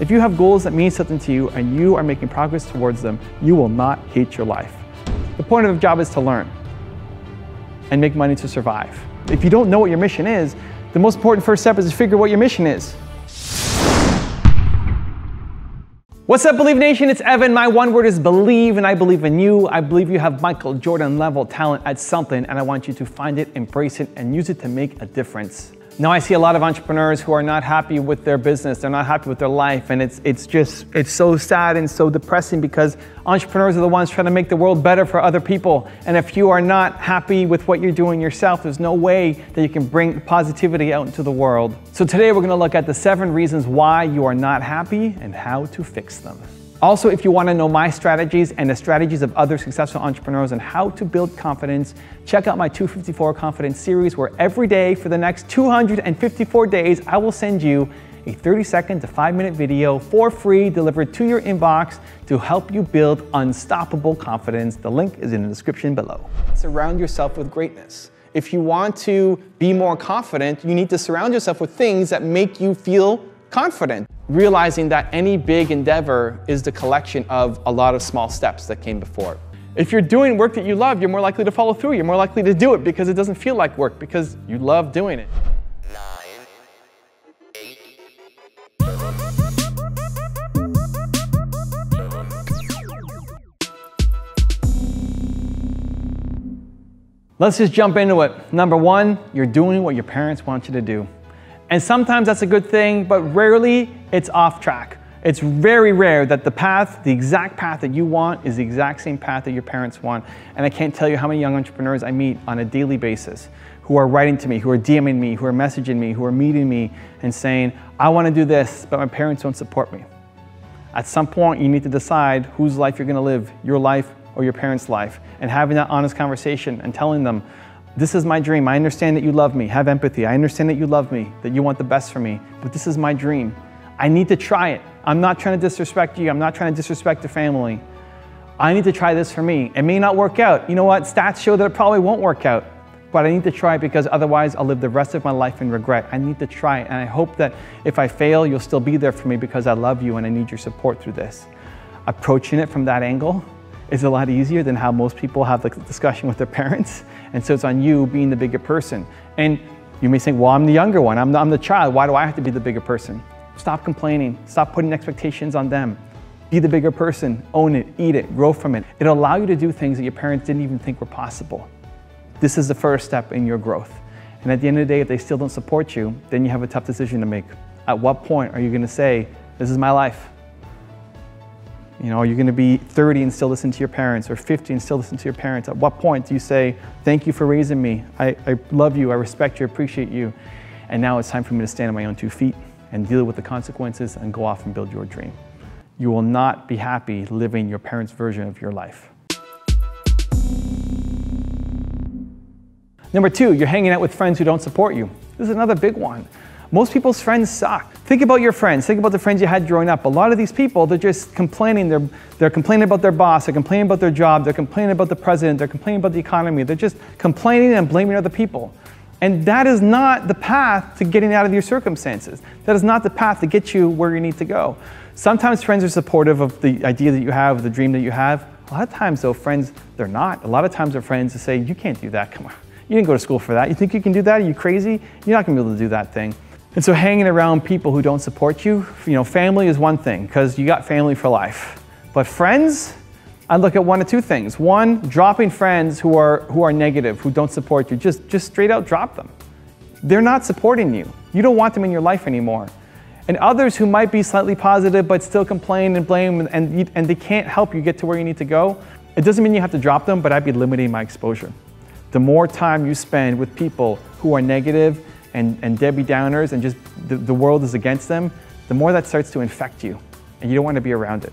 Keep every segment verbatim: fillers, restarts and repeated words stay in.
If you have goals that mean something to you and you are making progress towards them, you will not hate your life. The point of a job is to learn and make money to survive. If you don't know what your mission is, the most important first step is to figure out what your mission is. What's up, Believe Nation? It's Evan. My one word is believe, and I believe in you. I believe you have Michael Jordan level talent at something, and I want you to find it, embrace it, and use it to make a difference. Now I see a lot of entrepreneurs who are not happy with their business, they're not happy with their life, and it's, it's just, it's so sad and so depressing because entrepreneurs are the ones trying to make the world better for other people. And if you are not happy with what you're doing yourself, there's no way that you can bring positivity out into the world. So today we're going to look at the seven reasons why you are not happy and how to fix them. Also, if you want to know my strategies and the strategies of other successful entrepreneurs and how to build confidence, check out my two fifty-four Confidence series, where every day for the next two hundred fifty-four days, I will send you a thirty second to five minute video for free delivered to your inbox to help you build unstoppable confidence. The link is in the description below. Surround yourself with greatness. If you want to be more confident, you need to surround yourself with things that make you feel confident. Realizing that any big endeavor is the collection of a lot of small steps that came before. If you're doing work that you love, you're more likely to follow through. You're more likely to do it because it doesn't feel like work, because you love doing it. Nine, eight. Let's just jump into it. Number one, you're doing what your parents want you to do. And sometimes that's a good thing, but rarely it's off track. It's very rare that the path, the exact path that you want is the exact same path that your parents want. And I can't tell you how many young entrepreneurs I meet on a daily basis who are writing to me, who are DMing me, who are messaging me, who are meeting me and saying, I want to do this, but my parents don't support me. At some point, you need to decide whose life you're going to live, your life or your parents' life, and having that honest conversation and telling them, this is my dream. I understand that you love me. Have empathy. I understand that you love me, that you want the best for me, but this is my dream. I need to try it. I'm not trying to disrespect you. I'm not trying to disrespect the family. I need to try this for me. It may not work out. You know what? Stats show that it probably won't work out, but I need to try it because otherwise I'll live the rest of my life in regret. I need to try it, and I hope that if I fail, you'll still be there for me because I love you and I need your support through this. Approaching it from that angle is a lot easier than how most people have the discussion with their parents. And so it's on you being the bigger person. And you may think, well, I'm the younger one. I'm the, I'm the child. Why do I have to be the bigger person? Stop complaining. Stop putting expectations on them. Be the bigger person. Own it. Eat it. Grow from it. It'll allow you to do things that your parents didn't even think were possible. This is the first step in your growth. And at the end of the day, if they still don't support you, then you have a tough decision to make. At what point are you going to say, this is my life? You know, are you going to be thirty and still listen to your parents, or fifty and still listen to your parents? At what point do you say, thank you for raising me. I, I love you. I respect you. I appreciate you. And now it's time for me to stand on my own two feet and deal with the consequences and go off and build your dream. You will not be happy living your parents' version of your life. Number two, you're hanging out with friends who don't support you. This is another big one. Most people's friends suck. Think about your friends. Think about the friends you had growing up. A lot of these people, they're just complaining. They're, they're complaining about their boss. They're complaining about their job. They're complaining about the president. They're complaining about the economy. They're just complaining and blaming other people. And that is not the path to getting out of your circumstances. That is not the path to get you where you need to go. Sometimes friends are supportive of the idea that you have, the dream that you have. A lot of times though, friends, they're not. A lot of times they're friends who say, you can't do that, come on. You didn't go to school for that. You think you can do that? Are you crazy? You're not gonna be able to do that thing. And so hanging around people who don't support you, you know, family is one thing, because you got family for life. But friends, I look at one of two things. One, dropping friends who are, who are negative, who don't support you, just, just straight out drop them. They're not supporting you. You don't want them in your life anymore. And others who might be slightly positive, but still complain and blame, and, and they can't help you get to where you need to go. It doesn't mean you have to drop them, but I'd be limiting my exposure. The more time you spend with people who are negative, And, and Debbie Downers, and just the, the world is against them, the more that starts to infect you, and you don't want to be around it.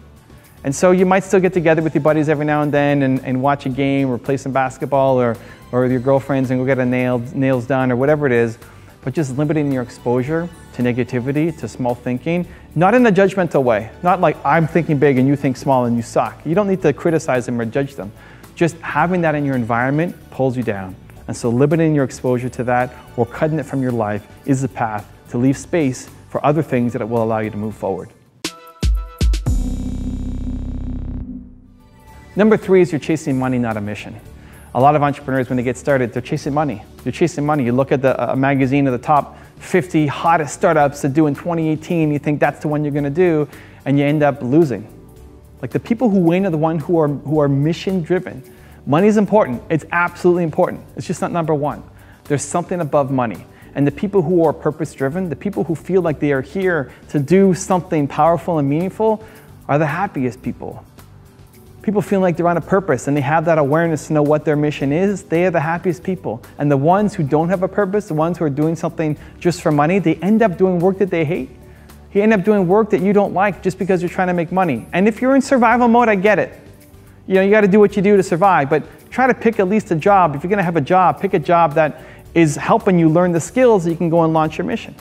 And so you might still get together with your buddies every now and then and, and watch a game or play some basketball, or, or with your girlfriends and go get a nail, nails done or whatever it is, but just limiting your exposure to negativity, to small thinking, not in a judgmental way, not like I'm thinking big and you think small and you suck. You don't need to criticize them or judge them. Just having that in your environment pulls you down. And so limiting your exposure to that or cutting it from your life is the path to leave space for other things that will allow you to move forward. Number three is you're chasing money, not a mission. A lot of entrepreneurs, when they get started, they're chasing money. They're chasing money. You look at the, a magazine of the top fifty hottest startups to do in twenty eighteen, you think that's the one you're going to do, and you end up losing. Like, the people who win are the ones who are, who are mission-driven. Money is important. It's absolutely important. It's just not number one. There's something above money. And the people who are purpose-driven, the people who feel like they are here to do something powerful and meaningful, are the happiest people. People feel like they're on a purpose and they have that awareness to know what their mission is. They are the happiest people. And the ones who don't have a purpose, the ones who are doing something just for money, they end up doing work that they hate. You end up doing work that you don't like just because you're trying to make money. And if you're in survival mode, I get it. You know, you got to do what you do to survive, but try to pick at least a job. If you're going to have a job, pick a job that is helping you learn the skills that you can go and launch your mission.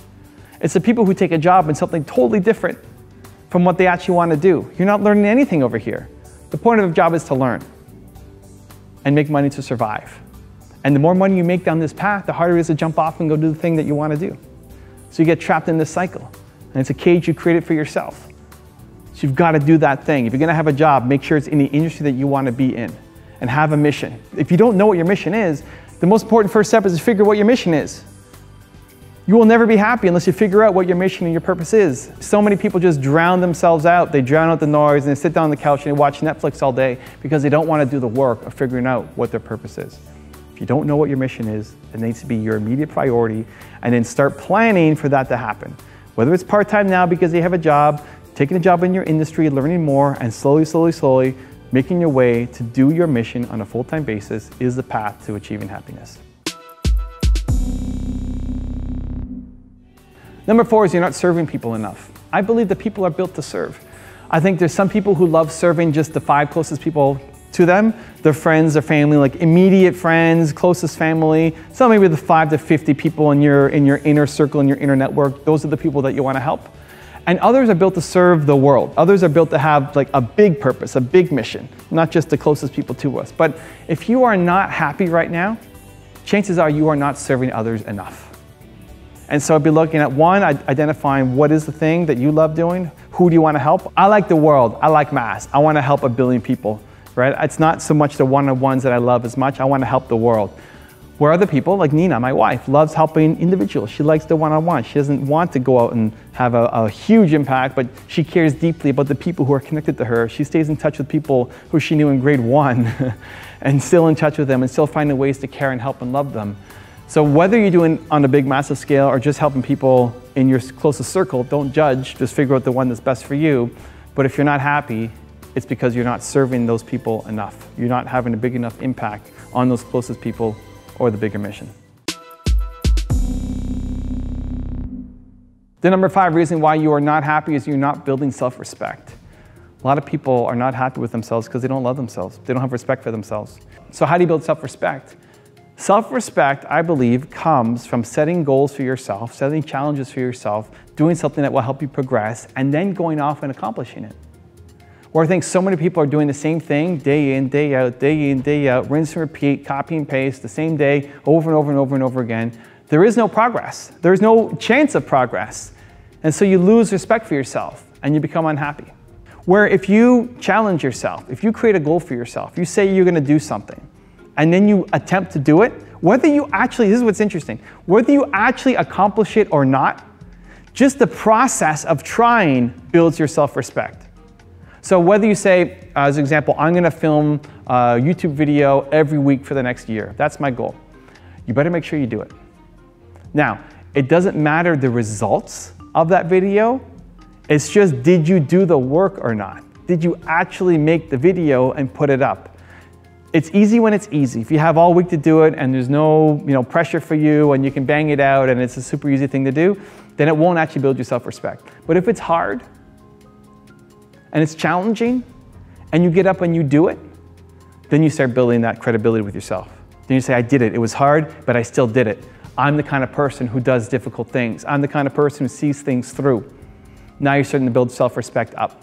It's the people who take a job in something totally different from what they actually want to do. You're not learning anything over here. The point of a job is to learn and make money to survive. And the more money you make down this path, the harder it is to jump off and go do the thing that you want to do. So you get trapped in this cycle. And it's a cage you created for yourself. So you've got to do that thing. If you're going to have a job, make sure it's in the industry that you want to be in and have a mission. If you don't know what your mission is, the most important first step is to figure out what your mission is. You will never be happy unless you figure out what your mission and your purpose is. So many people just drown themselves out. They drown out the noise and they sit down on the couch and they watch Netflix all day because they don't want to do the work of figuring out what their purpose is. If you don't know what your mission is, it needs to be your immediate priority, and then start planning for that to happen. Whether it's part-time now because they have a job, taking a job in your industry, learning more, and slowly, slowly, slowly making your way to do your mission on a full-time basis is the path to achieving happiness. Number four is you're not serving people enough. I believe that people are built to serve. I think there's some people who love serving just the five closest people to them, their friends, their family, like immediate friends, closest family. So maybe the five to fifty people in your, in your inner circle, in your inner network, those are the people that you want to help. And others are built to serve the world. Others are built to have like a big purpose, a big mission, not just the closest people to us. But if you are not happy right now, chances are you are not serving others enough. And so I'd be looking at, one, identifying what is the thing that you love doing? Who do you want to help? I like the world. I like mass. I want to help a billion people. Right? It's not so much the one-on-ones that I love as much. I want to help the world. Where other people, like Nina, my wife, loves helping individuals. She likes the one-on-one. She doesn't want to go out and have a, a huge impact, but she cares deeply about the people who are connected to her. She stays in touch with people who she knew in grade one and still in touch with them and still finding ways to care and help and love them. So whether you're doing on a big, massive scale or just helping people in your closest circle, don't judge. Just figure out the one that's best for you. But if you're not happy, it's because you're not serving those people enough. You're not having a big enough impact on those closest people or the bigger mission. The number five reason why you are not happy is you're not building self-respect. A lot of people are not happy with themselves because they don't love themselves. They don't have respect for themselves. So how do you build self-respect? Self-respect, I believe, comes from setting goals for yourself, setting challenges for yourself, doing something that will help you progress, and then going off and accomplishing it. Where I think so many people are doing the same thing day in, day out, day in, day out, rinse and repeat, copy and paste, the same day, over and over and over and over again. There is no progress. There is no chance of progress. And so you lose respect for yourself and you become unhappy. Where if you challenge yourself, if you create a goal for yourself, you say you're going to do something and then you attempt to do it, whether you actually, this is what's interesting, whether you actually accomplish it or not, just the process of trying builds your self-respect. So whether you say, uh, as an example, I'm going to film a YouTube video every week for the next year. That's my goal. You better make sure you do it. Now, it doesn't matter the results of that video. It's just, did you do the work or not? Did you actually make the video and put it up? It's easy when it's easy. If you have all week to do it and there's no, you know, pressure for you and you can bang it out and it's a super easy thing to do, then it won't actually build your self-respect. But if it's hard, and it's challenging, and you get up and you do it, then you start building that credibility with yourself. Then you say, I did it. It was hard, but I still did it. I'm the kind of person who does difficult things. I'm the kind of person who sees things through. Now you're starting to build self-respect up.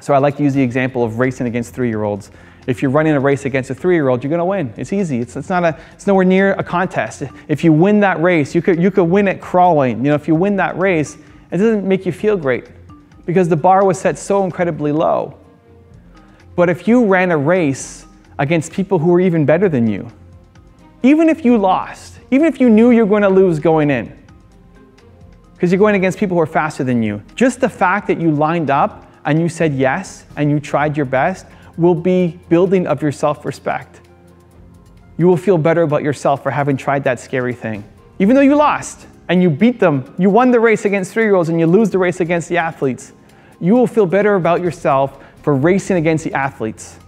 So I like to use the example of racing against three-year-olds. If you're running a race against a three-year-old, you're going to win. It's easy. It's, it's, not a, it's nowhere near a contest. If you win that race, you could, you could win it crawling. You know, if you win that race, it doesn't make you feel great, because the bar was set so incredibly low. But if you ran a race against people who were even better than you, even if you lost, even if you knew you're going to lose going in, because you're going against people who are faster than you, just the fact that you lined up and you said yes and you tried your best will be building of your self-respect. You will feel better about yourself for having tried that scary thing. Even though you lost and you beat them, you won the race against three-year-olds and you lose the race against the athletes, you will feel better about yourself for racing against the athletes.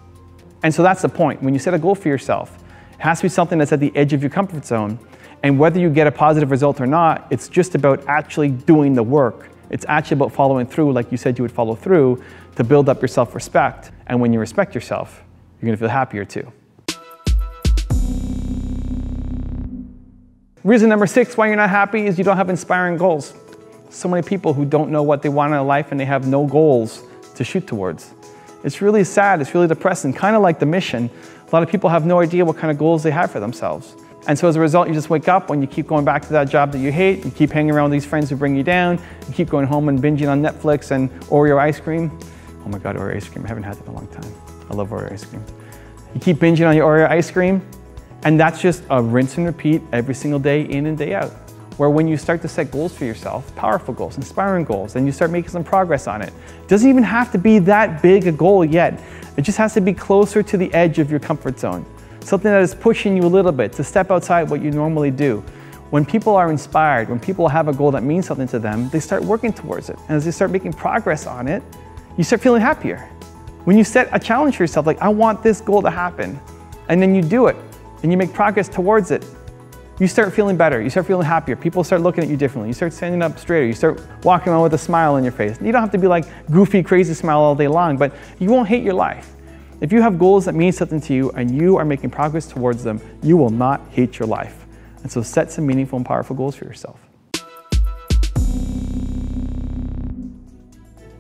And so that's the point. When you set a goal for yourself, it has to be something that's at the edge of your comfort zone. And whether you get a positive result or not, it's just about actually doing the work. It's actually about following through like you said you would follow through to build up your self-respect. And when you respect yourself, you're gonna feel happier too. Reason number six why you're not happy is you don't have inspiring goals. So many people who don't know what they want in life and they have no goals to shoot towards. It's really sad, it's really depressing, kind of like the mission. A lot of people have no idea what kind of goals they have for themselves. And so as a result, you just wake up and you keep going back to that job that you hate, you keep hanging around with these friends who bring you down, you keep going home and binging on Netflix and Oreo ice cream. Oh my God, Oreo ice cream, I haven't had that in a long time. I love Oreo ice cream. You keep binging on your Oreo ice cream, and that's just a rinse and repeat every single day in and day out. Where when you start to set goals for yourself, powerful goals, inspiring goals, and you start making some progress on it. It doesn't even have to be that big a goal yet. It just has to be closer to the edge of your comfort zone. Something that is pushing you a little bit to step outside what you normally do. When people are inspired, when people have a goal that means something to them, they start working towards it. And as they start making progress on it, you start feeling happier. When you set a challenge for yourself, like I want this goal to happen, and then you do it, and you make progress towards it, you start feeling better, you start feeling happier, people start looking at you differently, you start standing up straighter, you start walking around with a smile on your face. You don't have to be like goofy, crazy smile all day long, but you won't hate your life. If you have goals that mean something to you and you are making progress towards them, you will not hate your life. And so set some meaningful and powerful goals for yourself.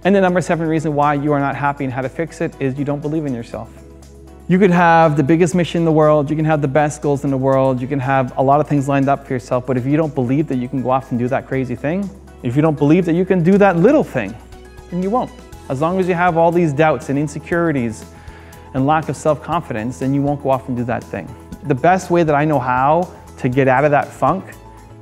And the number seven reason why you are not happy and how to fix it is you don't believe in yourself. You could have the biggest mission in the world, you can have the best goals in the world, you can have a lot of things lined up for yourself, but if you don't believe that you can go off and do that crazy thing, if you don't believe that you can do that little thing, then you won't. As long as you have all these doubts and insecurities and lack of self-confidence, then you won't go off and do that thing. The best way that I know how to get out of that funk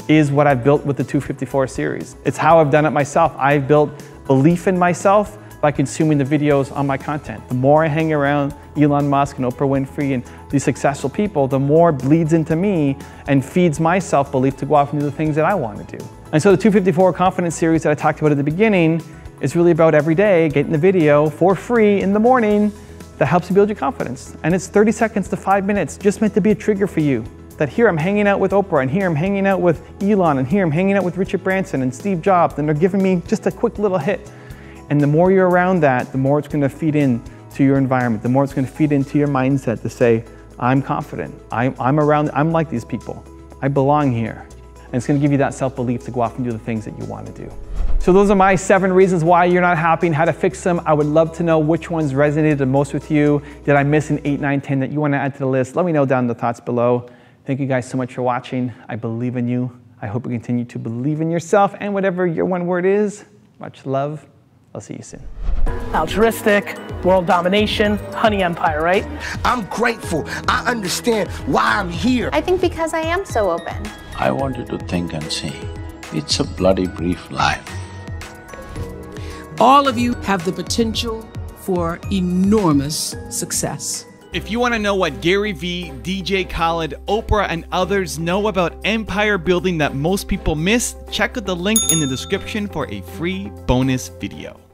is what I've built with the two fifty-four series. It's how I've done it myself. I've built belief in myself by consuming the videos on my content. The more I hang around Elon Musk and Oprah Winfrey and these successful people, the more bleeds into me and feeds my self-belief to go off and do the things that I want to do. And so the two fifty-four Confidence Series that I talked about at the beginning is really about every day getting the video for free in the morning that helps you build your confidence. And it's thirty seconds to five minutes, just meant to be a trigger for you. That here I'm hanging out with Oprah, and here I'm hanging out with Elon, and here I'm hanging out with Richard Branson and Steve Jobs, and they're giving me just a quick little hit. And the more you're around that, the more it's going to feed in to your environment, the more it's going to feed into your mindset to say, I'm confident, I'm, I'm around, I'm like these people, I belong here. And it's going to give you that self-belief to go off and do the things that you want to do. So those are my seven reasons why you're not happy and how to fix them. I would love to know which ones resonated the most with you. Did I miss an eight, nine, ten that you want to add to the list? Let me know down in the thoughts below. Thank you guys so much for watching. I believe in you. I hope you continue to believe in yourself and whatever your one word is. Much love. I'll see you soon. Altruistic, world domination, honey empire, right? I'm grateful. I understand why I'm here. I think because I am so open. I wanted to think and see. It's a bloody brief life. All of you have the potential for enormous success. If you want to know what Gary Vee, D J Khaled, Oprah, and others know about empire building that most people miss, check out the link in the description for a free bonus video.